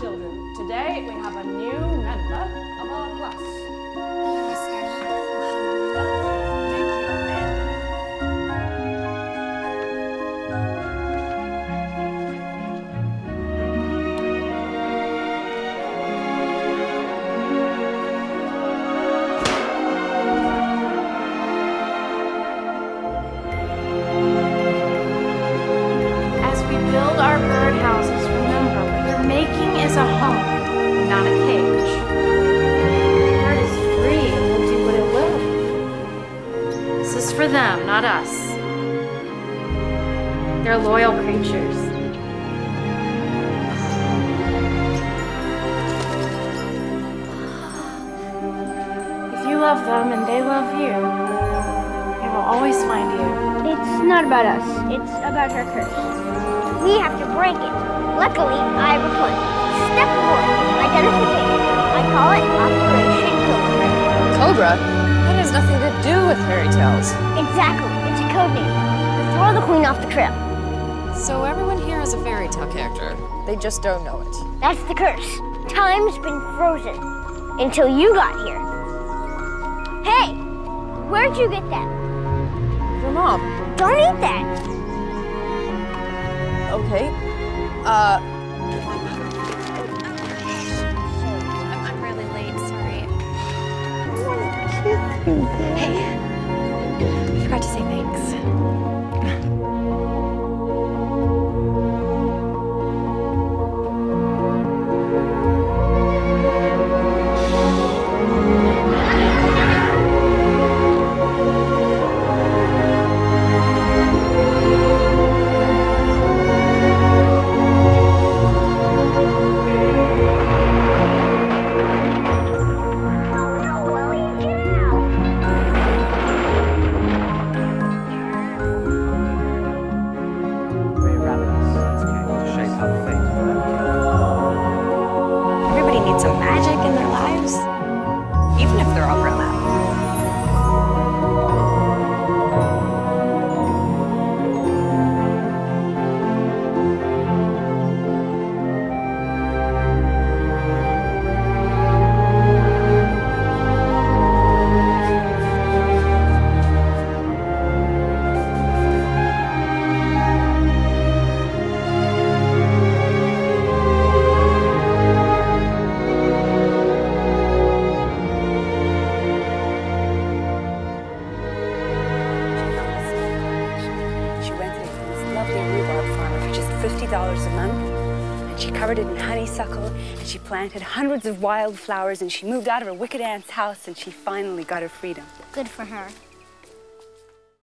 children. Today we have a new member of our class. Thank you, Amanda. As we build our birdhouses, making is a home, not a cage. The bird is free and will do what it will. This is for them, not us. They're loyal creatures. If you love them and they love you, they will always find you. It's not about us. It's about her curse. We have to break it. Luckily, I have a plan. Step 1, identification. I call it Operation Cobra. Cobra? That has nothing to do with fairy tales. Exactly. It's a code name. To throw the queen off the trail. So everyone here is a fairy tale character. They just don't know it. That's the curse. Time's been frozen. Until you got here. Hey! Where'd you get that? Your mom. Don't eat that! Okay. I'm really late, sorry. Hey, I forgot to say thanks. Some magic in their lives, even if they're all grown up. $50 a month, and she covered it in honeysuckle, and she planted hundreds of wildflowers, and she moved out of her wicked aunt's house, and she finally got her freedom. Good for her.